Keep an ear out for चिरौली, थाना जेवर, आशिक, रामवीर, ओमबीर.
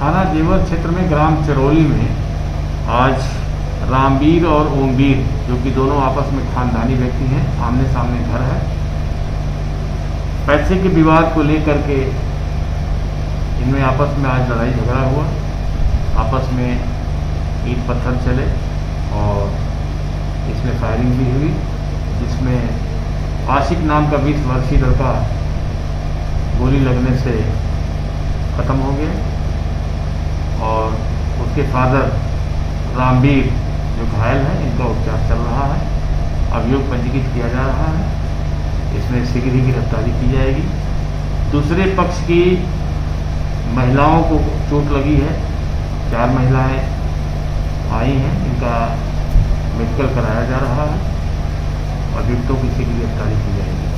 थाना जेवर क्षेत्र में ग्राम चिरौली में आज रामवीर और ओमबीर, जो कि दोनों आपस में खानदानी व्यक्ति हैं, आमने सामने घर है, पैसे के विवाद को लेकर के इनमें आपस में आज लड़ाई झगड़ा हुआ। आपस में ईंट पत्थर चले और इसमें फायरिंग भी हुई, जिसमें आशिक नाम का 20 वर्षीय लड़का गोली लगने से खत्म हो गया और उसके फादर रामवीर जो घायल हैं, इनका उपचार चल रहा है। अभियोग पंजीकृत किया जा रहा है, इसमें शीघ्र ही गिरफ्तारी की जाएगी। दूसरे पक्ष की महिलाओं को चोट लगी है, 4 महिलाएं आई हैं, इनका मेडिकल कराया जा रहा है। अभियुक्तों की शीघ्र गिरफ्तारी की जाएगी।